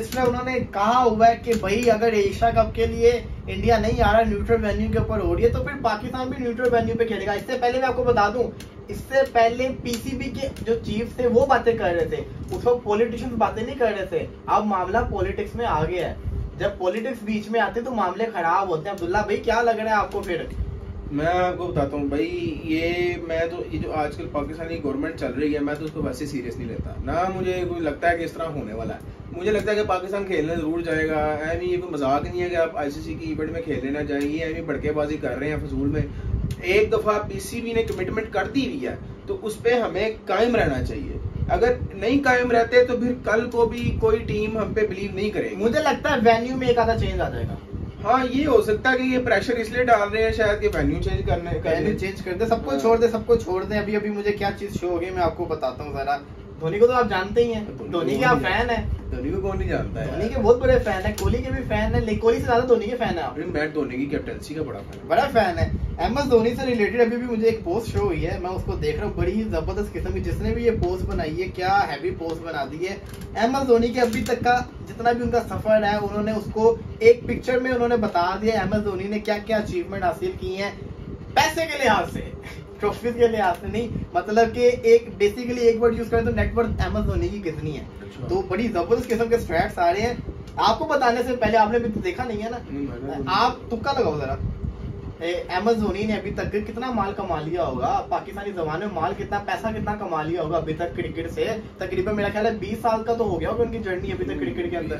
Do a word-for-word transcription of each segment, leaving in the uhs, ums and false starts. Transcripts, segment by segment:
इसमें उन्होंने कहा हुआ है कि भाई अगर एशिया कप के लिए इंडिया नहीं आ रहा, न्यूट्रल वेन्यू के ऊपर हो रही है, तो फिर पाकिस्तान भी न्यूट्रल वेन्यू पे खेलेगा। इससे पहले मैं आपको बता दूं, इससे पहले पीसीबी के जो चीफ थे वो बातें कर रहे थे, उस वक्त पॉलिटिशियन बातें नहीं कर रहे थे। अब मामला पॉलिटिक्स में आ गया है, जब पॉलिटिक्स बीच में आते तो मामले खराब होते हैं। अब्दुल्ला भाई, क्या लग रहा है आपको? फिर मैं आपको बताता हूँ भाई, ये मैं तो ये जो आजकल पाकिस्तानी गवर्नमेंट चल रही है, मैं तो उसको वैसे सीरियस नहीं लेता ना। मुझे कोई लगता है कि इस तरह होने वाला है, मुझे लगता है कि पाकिस्तान खेलने ज़रूर जाएगा। एम ये कोई मजाक नहीं है कि आप आईसीसी की इवेंट में खेलने ना जाएंगे। एम ये भड़केबाजी कर रहे हैं फजूल में। एक दफ़ा पीसीबी ने कमिटमेंट कर दी हुई है तो उस पर हमें कायम रहना चाहिए। अगर नहीं कायम रहते तो फिर कल को भी कोई टीम हम पे बिलीव नहीं करेगी। मुझे लगता है वेन्यू में एक आधा चेंज आ जाएगा। हाँ, ये हो सकता है कि ये प्रेशर इसलिए डाल रहे हैं शायद कि वेन्यू चेंज करने पहले चेंज कर दे, सबको छोड़ दे, सबको छोड़ दे। अभी अभी मुझे क्या चीज शो हो गई, मैं आपको बताता हूँ जरा। धोनी को तो आप जानते ही हैं, धोनी के आप फैन है। धोनी को कौन नहीं जानता है, धोनी के बहुत बड़े फैन है, कोहली के भी फैन है, कोहली से ज्यादा धोनी के फैन है। आप विराट धोनी की कैप्टनसी का बड़ा फैन बड़ा फैन है। एम एस धोनी से रिलेटेड अभी भी मुझे एक पोस्ट शो हुई है, मैं उसको देख रहा हूँ, बड़ी ही जबरदस्त किस्म की जिसने भी ये पोस्ट बनाई है, क्या हैवी पोस्ट बना दी है। एम एस धोनी के अभी तक का जितना भी उनका सफर है, उन्होंने उसको एक पिक्चर में उन्होंने बता दिया एम एस धोनी ने क्या क्या अचीवमेंट हासिल की है, पैसे के लिहाज से, ट्रॉफी के लिहाज से नहीं, मतलब कि एक बेसिकली एक वर्ड यूज करें तो नेटवर्थ एम एस धोनी की कितनी है। तो बड़ी जबरदस्त किस्म के स्ट्रैट्स आ रहे हैं। आपको बताने से पहले आपने भी तो देखा नहीं है ना, आप तुक्का लगाओ जरा, एम एस धोनी ने अभी तक कितना माल कमा लिया होगा पाकिस्तानी जमाने में, माल कितना, पैसा कितना कमा लिया होगा अभी तक क्रिकेट से। तकरीबन मेरा ख्याल है बीस साल का तो हो गया होगा उनकी जर्नी अभी तक क्रिकेट के अंदर।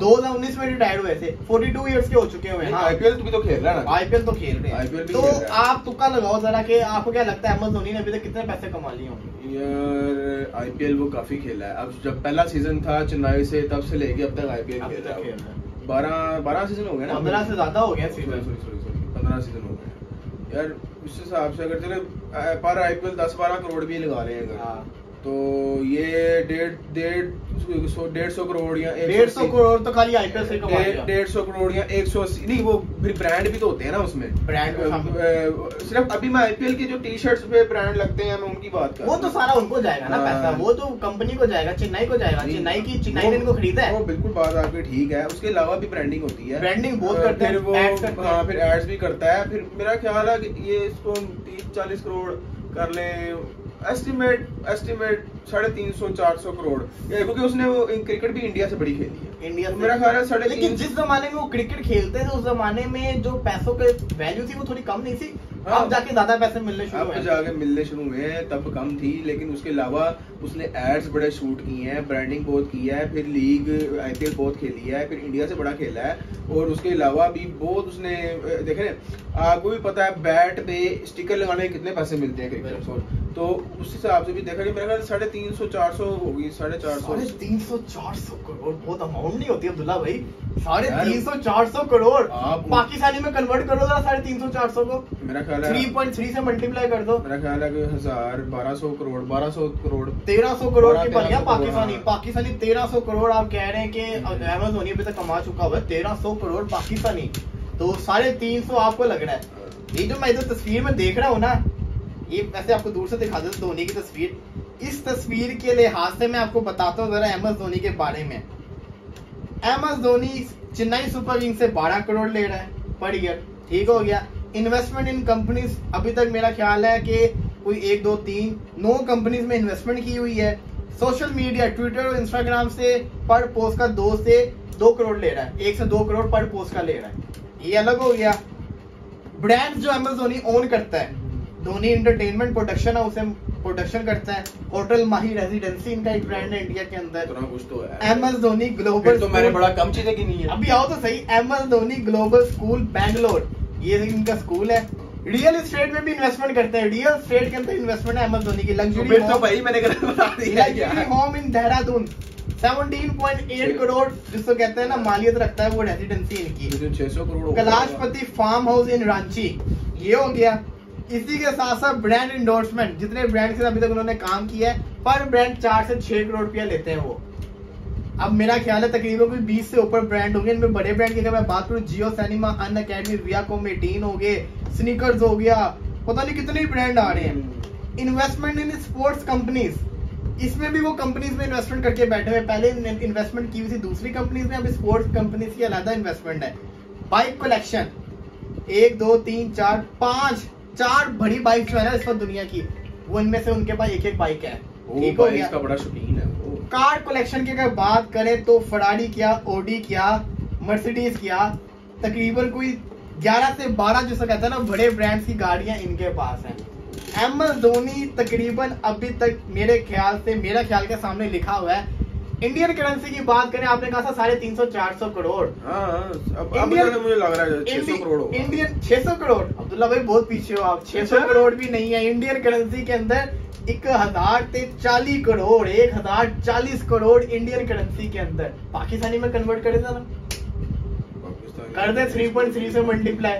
दो हजार उन्नीस में रिटायर हुए थे, फोर्टी टू ईयर्स के हो चुके हुए हैं। आईपीएल तो खेल रहा है, आईपीएल तो खेल रहे हैं। तो आप तुक्का लगाओ जरा कि आपको क्या लगता है एम एस धोनी ने अभी तक कितने पैसे कमा लिए होंगे? यार आईपीएल वो काफी खेला है, अब जब पहला सीजन था चेन्नई से तब से लेके अब तक आईपीएल खेल रहा है। बारह बारह सीजन हो गए ना, पंद्रह से ज्यादा हो गया सीजन हो गए यार। उस हिसाब से अगर चले पर आईपीएल दस बारह करोड़ भी लगा रहे हैं अगर, तो ये डेढ़ डेढ़ सौ डेढ़ सौ करोड़ या डेढ़ सौ करोड़ तो खाली आईपीएल से कमा लिया। डेढ़ सौ करोड़ या एक सौ अस्सी नहीं, वो फिर ब्रांड भी तो होते हैं ना उसमें, ब्रांड सिर्फ अभी मैं आईपीएल की जो टी शर्ट्स पे ब्रांड लगते हैं मैं उनकी बात कर, वो तो सारा उनको जाएगा ना पैसा, वो तो कंपनी को जाएगा, चेन्नई को जाएगा, चेन्नई की चेन्नई ने इनको खरीदा है। वो बिल्कुल बात आपकी ठीक है, उसके अलावा भी ब्रांडिंग होती है, ब्रांडिंग बहुत करते हैं वो। हाँ, फिर एड्स भी करता है। फिर मेरा ख्याल है ये इसको तीस चालीस करोड़ कर ले, एस्टिमेट एस्टिमेट साढ़े तीन सौ चार सौ करोड़, क्योंकि उसने वो क्रिकेट भी इंडिया से बड़ी खेली है। इंडिया मेरा ख्याल है साढ़े, लेकिन जिस जमाने में वो क्रिकेट खेलते थे उस जमाने में जो पैसों के वैल्यू थी वो थोड़ी कम नहीं थी। हाँ, अब जाके ज्यादा पैसे मिलने शुरू हुए, अब जाके मिलने शुरू हुए हैं, तब कम थी। लेकिन उसके अलावा उसने एड्स बड़े शूट किए हैं, ब्रांडिंग बहुत की है, फिर लीग आईपीएल बहुत खेली है, फिर इंडिया से बड़ा खेला है। और उसके अलावा भी बहुत उसने देखे, आपको भी पता है बैट पे स्टिकर लगाने के कितने पैसे मिलते हैं क्रिकेट में, तो उस हिसाब से भी देखा कि मेरे ख्याल साढ़े तीन सौ चार सौ होगी, साढ़े चार सौ तीन सौ चार सौ करोड़ बहुत अमाउंट नहीं होती अब्दुल्ला भाई, साढ़े तीन सौ चार सौ करोड़ पाकिस्तानी में कन्वर्ट करो जरा साढ़े तीन सौ चार सौ को, मेरा ख्याल है थ्री पॉइंट थ्री से मल्टीप्लाई कर दो, मेरा ख्याल है हजार बारह सौ करोड़, बारह सौ करोड़ तेरह सौ करोड़ की बन गया पाकिस्तानी पाकिस्तानी तेरह सौ करोड़। आप कह रहे हैं कि एम एस धोनी अभी तक कमा चुका हुआ है तेरह सौ करोड़ पाकिस्तानी, तो साढ़े तीन सौ आपको लग रहा है। ये जो मैं इधर तस्वीर में देख रहा हूँ ना, ये वैसे आपको दूर से दिखा दे धोनी की तस्वीर, इस तस्वीर के लिहाज से मैं आपको बताता हूँ जरा एम एस धोनी के बारे में। M S Dhoni Chennai Super Kings से बारह करोड़ ले रहा है पर ईयर, ठीक हो गया। इन्वेस्टमेंट इन कंपनीज अभी तक मेरा ख्याल है कि कोई एक दो तीन नौ कंपनीज में इन्वेस्टमेंट की हुई है। सोशल मीडिया ट्विटर और इंस्टाग्राम से पर पोस्ट का दो से दो करोड़ ले रहा है, एक से दो करोड़ पर पोस्ट का ले रहा है, ये अलग हो गया। ब्रांड जो एम एस धोनी ओन करता है, धोनी इंटरटेनमेंट प्रोडक्शन है, उसे प्रोडक्शन करता है। होटल माही रेजिडेंसी इनका एक ब्रांड है इंडिया के अंदर। तो एम एस धोनी ग्लोबल, तो मैंने बड़ा कम चीजें गिनी है, अभी आओ तो सही। M S Dhoni global school Bangalore, ये इनका स्कूल है। रियल एस्टेट में भी इन्वेस्टमेंट करते हैं, रियल एस्टेट के अंदर इन्वेस्टमेंट है एम एस धोनी की। लग्जरी तो भाई मैंने गलत बता दिया, लग्जरी होम इन देहरादून सत्रह पॉइंट आठ करोड़, जिसको कहते हैं ना मालियत रखता है वो रेजिडेंसी इनकी। छह सौ crore Kailashpati farm house in Ranchi, ये हो गया। इसी के साथ साथ ब्रांड इंडोर्समेंट, जितने ब्रांड से अभी तक उन्होंने काम किया है पर ब्रांड चार से छह करोड़ रुपया लेते हैं वो। अब मेरा ख्याल है तकरीबन कोई बीस से ऊपर ब्रांड होंगे। इनमें बड़े ब्रांड की अगर मैं बात करूँ, Jio cinema, Unacademy, Viacom, eighteen हो गए, स्नीकर्स हो गया, पता नहीं कितने ब्रांड आ रहे हैं। इन्वेस्टमेंट इन स्पोर्ट्स कंपनीज, इसमें भी वो कंपनीज में इन्वेस्टमेंट करके बैठे हुए, पहले इन्वेस्टमेंट की हुई थी दूसरी कंपनीज में, अब स्पोर्ट्स कंपनीज की अलग इन्वेस्टमेंट है। बाइक कलेक्शन एक दो तीन चार पांच, चार बड़ी बाइक जो है ना इस वक्त दुनिया की, वो इनमें से उनके पास एक एक बाइक है। ठीक हो गया, इसका बड़ा शौकीन है। कार कलेक्शन की अगर बात करें तो फरारी किया, ओडी किया, मर्सिडीज किया, तकरीबन कोई ग्यारह से बारह जैसा कहता है ना बड़े ब्रांड्स की गाड़ियां इनके पास हैं। एम एस धोनी तकरीबन अभी तक मेरे ख्याल से, मेरा ख्याल के सामने लिखा हुआ है, इंडियन करेंसी की बात करें आपने कहा था साढ़े तीन सौ चार सौ करोड़, मुझे लग रहा है छह सौ करोड़, इंडियन छह सौ करोड़। अब्दुल्ला भाई बहुत पीछे हो आप, छह सौ करोड़ भी नहीं है। इंडियन करेंसी के अंदर एक हजार से चालीस करोड़ एक हजार चालीस करोड़ इंडियन करेंसी के अंदर, पाकिस्तानी में कन्वर्ट करे था ना, कर दे थ्री पॉइंट थ्री से मल्टीप्लाई,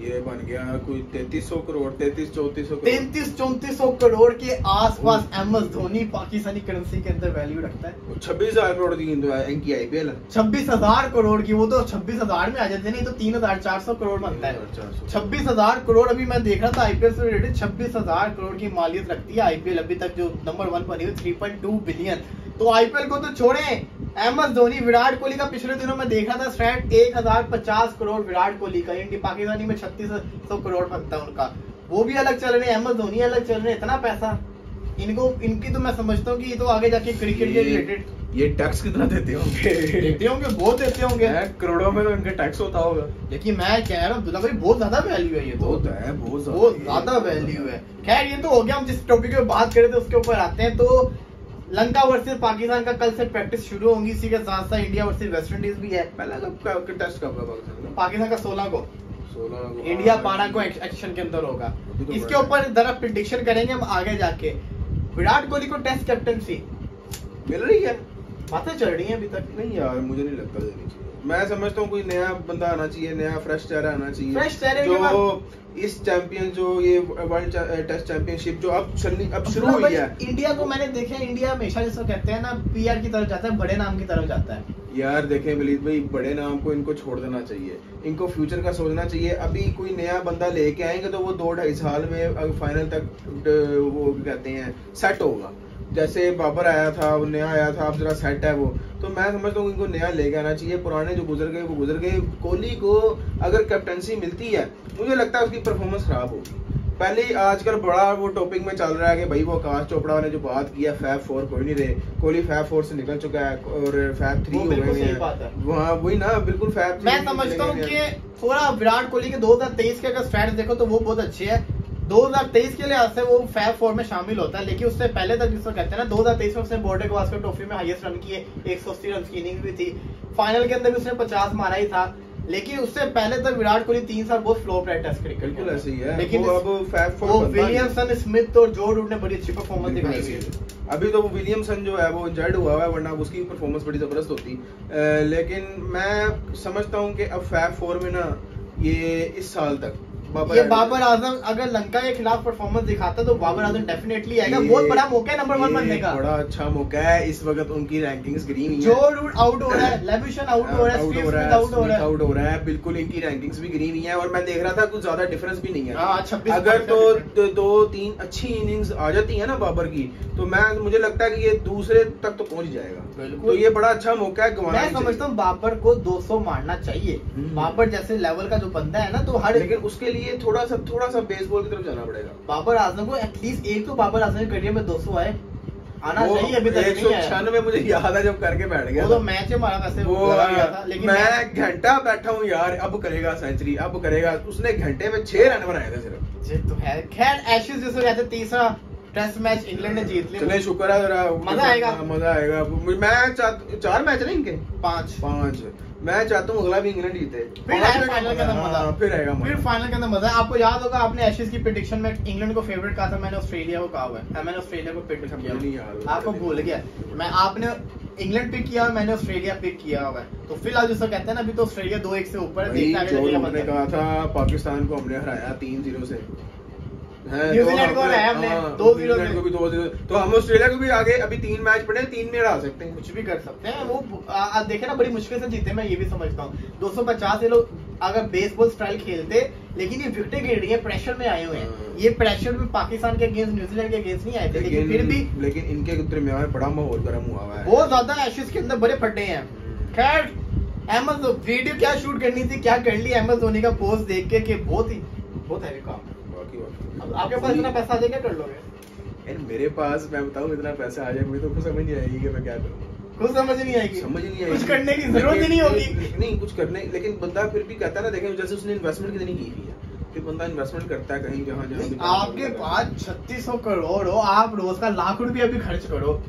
ये बन गया कोई तैंतीस सौ करोड़, तैतीस चौतीस सौ तैतीस चौतीस सौ करोड़ के आसपास M S Dhoni Pakistani currency के अंदर वैल्यू रखता है। छब्बीस हजार करोड़ की इनकी आई पी एल, छब्बीस हजार करोड़ की, वो तो छब्बीस हजार में आ जाते, नहीं तो तीन हजार चार सौ करोड़ बनता है। छब्बीस हजार करोड़ अभी मैं देख रहा था आई पी एल से रिलेटेड, छब्बीस हजार करोड़ की मालियत रखती है आई पी एल अभी तक जो नंबर वन बनी हुई, थ्री पॉइंट टू बिलियन। तो आई पी एल को तो छोड़े, एम एस धोनी, विराट कोहली का पिछले दिनों में देखा था स्टैट एक हजार पचास करोड़ विराट कोहली का, इंडिया पाकिस्तानी में छत्तीस सौ करोड़ बनता है उनका, वो भी अलग चल रहे हैं, एम एस धोनी अलग चल रहे हैं। इतना पैसा इनको, इनकी तो मैं समझता हूँ कि ये तो आगे जाके क्रिकेट के रिलेटेड ये टैक्स कितना देते होंगे देते होंगे बहुत देते होंगे, करोड़ों में तो इनका टैक्स होता होगा। लेकिन मैं कह रहा हूँ अब्दुल्ला भाई बहुत ज्यादा वैल्यू है, ये तो बहुत है, बहुत ज्यादा वैल्यू है। खैर ये तो हो गया, हम जिस टॉपिक पे बात कर रहे थे उसके ऊपर आते हैं। तो लंका वर्सेस पाकिस्तान का कल से प्रैक्टिस शुरू होगी, इसी के साथ साथ इंडिया वर्सेस वेस्ट इंडीज भी है। पहला कब टेस्ट कब होगा पाकिस्तान का? सोलह को सोलह को, इंडिया बारह को एक्शन के अंदर होगा। इसके ऊपर जरा प्रेडिक्शन करेंगे हम आगे जाके। विराट कोहली को टेस्ट कैप्टनसी मिल रही है, बातें चल रही है अभी तक। नहीं यार मुझे नहीं लगता देनी चाहिए, मैं समझता हूँ कोई नया बंदा आना चाहिए, नया फ्रेश चेहरा आना चाहिए, फ्रेश चेहरे जो इस चैंपियन जो ये वर्ल्ड टेस्ट चैंपियनशिप जो अब अब शुरू हुई है। इंडिया को मैंने देखा है, इंडिया हमेशा जैसा कहते हैं ना पी आर की तरफ जाता है, बड़े नाम की तरफ जाता है। यार देखें वलीद भाई, बड़े नाम को इनको छोड़ देना चाहिए, इनको फ्यूचर का सोचना चाहिए। अभी कोई नया बंदा लेके आएंगे तो वो दो ढाई साल में फाइनल तक वो कहते हैं सेट होगा। जैसे बाबर आया था, वो नया आया था, अब जरा सेट है वो, तो मैं समझता हूँ इनको नया लेके आना चाहिए, पुराने जो गुजर गए वो गुजर गए। कोहली को अगर कैप्टनसी मिलती है मुझे लगता है उसकी परफॉर्मेंस खराब होगी। पहले आजकल बड़ा वो टॉपिक में चल रहा है कि भाई वो आकाश चोपड़ा ने जो बात किया फैब फोर कोई नहीं रहे, कोहली फैब फोर से निकल चुका है और फैब थ्री हो गए हैं, वहाँ वही ना बिल्कुल फैब थ्री। मैं समझता हूँ कि थोड़ा विराट कोहली के दो हजार तेईस के अगर स्टैट्स देखो तो वो बहुत अच्छे है, दो हजार तेईस के लिहाज से वो फैब फोर में शामिल होता है। लेकिन उससे पहले तक जिसको कहते हैं ना दो हजार तेईस में उसने बॉर्डर गवास्कर ट्रॉफी में हाईएस्ट रन किए, एक सौ अस्सी रन की इनिंग भी थी, फाइनल के अंदर भी उसने पचास मारा ही था। लेकिन उससे पहले तक विराट कोहली तीन साल बहुत फ्लॉप रहा है टेस्ट क्रिकेट में, ऐसे ही है। लेकिन वो अब फैब फोर वो विलियमसन, स्मिथ और जो रूट ने बड़ी अच्छी परफॉर्मेंस दिखाई थी। अभी तो वो विलियमसन जो है वो इंजर्ड हुआ है, वरना उसकी परफॉर्मेंस बड़ी जबरदस्त होती। लेकिन मैं समझता हूँ कि अब फैब फोर में ना ये इस साल तक ये बाबर आजम अगर लंका के खिलाफ परफॉर्मेंस दिखाता तो बाबर आजम डेफिनेटली आएगा, बहुत बड़ा मौका है नंबर वन बनने का, बड़ा अच्छा मौका है। इस वक्त उनकी रैंकिंग्स ग्रीन ही है, जो रूट आउट हो रहा है, लेविशन आउट हो रहा है, स्मिथ आउट हो रहा है, आउट हो रहा है, बिल्कुल इनकी रैंकिंग्स भी ग्रीन ही है। और मैं देख रहा था कुछ ज्यादा डिफरेंस भी नहीं है, अगर तो दो तीन अच्छी इनिंग्स आ जाती है ना बाबर की तो मैं मुझे लगता है कि ये दूसरे तक तो पहुंच जाएगा, तो ये बड़ा अच्छा मौका है। मैं समझता हूँ बाबर को दो सौ मारना चाहिए, बाबर जैसे लेवल का जो बंदा है ना, तो हर लेकिन उसके ये थोड़ा सा थोड़ा सा बेसबॉल की तरफ जाना पड़ेगा। बाबर आजम को एटलीस्ट एक तो बाबर आजम के करियर में दो सौ आए आना चाहिए, अभी तक नहीं आया। छियानवे मुझे याद है जब करके बैठ गया, वो तो मैच में मारा वैसे वो गया था, लेकिन मैं घंटा बैठा हूँ यार अब करेगा सेंचुरी, अब करेगा, उसने घंटे में छह रन बनाए थे सिर्फ। ये तो है, खैर एशेज जैसे रहते तीसरा टेस्ट मैच इंग्लैंड ने जीत लिया, चले शुक्र है, मजा आएगा मजा आएगा। मैं चार मैच नहीं इनके पांच पांच, मैं चाहता हूँ अगला भी इंग्लैंड जीते, फिर फाइनल के अंदर मजा फिर आएगा फिर फाइनल के अंदर मजा। आपको याद होगा आपने एशेज की प्रेडिक्शन में इंग्लैंड को फेवरेट कहा था, मैंने ऑस्ट्रेलिया को कहा हुआ है, मैंने ऑस्ट्रेलिया को पिक किया, आपको भूल गया मैं, आपने इंग्लैंड पिक किया, मैंने ऑस्ट्रेलिया पिक किया हुआ है। तो फिलहाल जैसा कहते हैं ना अभी तो ऑस्ट्रेलिया दो एक से ऊपर है, कहा था पाकिस्तान को हमने हराया तीन जीरो से, न्यूजीलैंड को हराया हमने दो जीरो को भी दो जीरो, तो हम ऑस्ट्रेलिया को भी आगे अभी तीन मैच पड़े, तीन में हरा सकते हैं, कुछ भी कर सकते हैं। वो देखे ना बड़ी मुश्किल से जीते, मैं ये भी समझता हूँ दो सौ पचास ये लोग अगर बेसबॉल स्टाइल खेलते, लेकिन ये विकेटें गिर रही है, प्रेशर में आए हुए हैं। ये प्रेशर में पाकिस्तान के अगेंस्ट, न्यूजीलैंड के अगेंस्ट नहीं आए थे, लेकिन फिर भी लेकिन इनके दरमियान बड़ा माहौल गर्म हुआ हुआ है, बहुत ज्यादा एशेज के अंदर बड़े फटे हैं। खैर एमएस वीडियो क्या शूट करनी थी क्या कर ली, एमएस धोनी का पोस्ट देख के कि बहुत ही बहुत है काम। अब आपके पास इतना पैसा आ जाए क्या कर लोगे? मेरे पास मैं बताऊं इतना पैसा आ जाए मुझे तो कुछ समझ नहीं आएगी कि मैं क्या करूँ, कुछ समझ नहीं आएगी, समझ नहीं आएगी, कुछ करने की जरूरत ही नहीं होगी, नहीं कुछ करने। लेकिन बंदा फिर भी कहता है ना, देखें जैसे उसने इन्वेस्टमेंट कितनी की थी, फिर बंदा इन्वेस्टमेंट करता है कहीं जहाँ जहाँ। आपके पास छत्तीस सौ करोड़ हो, आप रोज का लाख रुपया भी खर्च करो,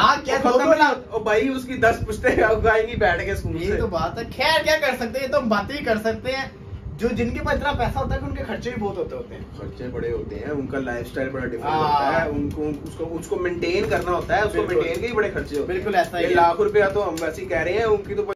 लाख क्या और भाई उसकी दस पुश्ते उगाएंगी बैठ के स्कूल, ये तो बात है। खैर क्या कर सकते हैं, ये तो हम बातें ही कर सकते हैं। जो जिनके पास इतना पैसा होता है कि उनके खर्चे भी बहुत होते होते हैं, खर्चे बड़े होते हैं, उनका लाइफस्टाइल बड़ा डिफरेंट होता है, उनको उसको उसको मेंटेन करना होता है, उसको मेंटेन के ही बड़े खर्चे होते हैं। बिल्कुल ऐसा ही, लाख रुपया तो हम वैसे ही कह रहे हैं, उनकी तो